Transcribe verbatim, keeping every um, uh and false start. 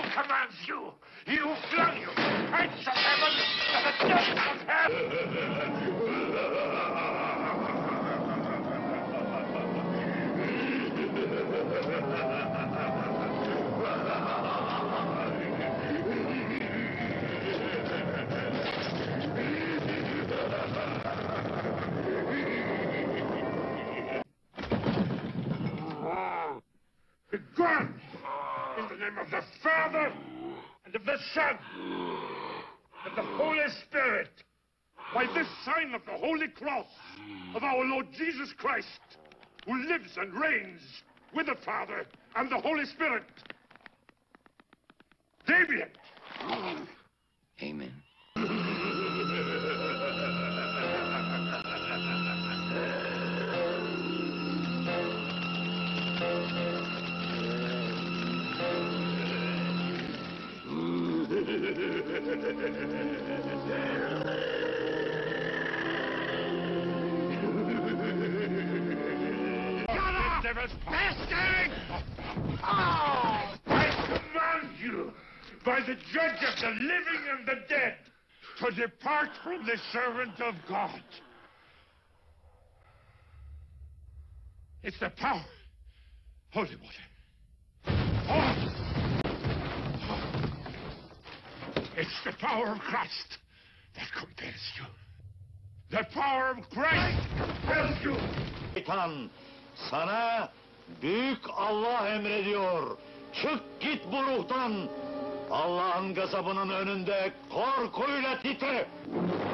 who commands you? He who flung you from the heights of heaven to the depths of hell. Begone! In the name of the Father, and of the Son, and the Holy Spirit, by this sign of the Holy Cross of our Lord Jesus Christ, who lives and reigns with the Father and the Holy Spirit. Deviant! Amen. Bastard! Oh! I command you, by the judge of the living and the dead, to depart from the servant of God. It's the power. Holy water. Holy. It's the power of Christ that compels you. The power of Christ compels you. Satan, sana büyük Allah emrediyor. Çık git bu ruhtan. Allah'ın gazabının önünde korkuyla titre.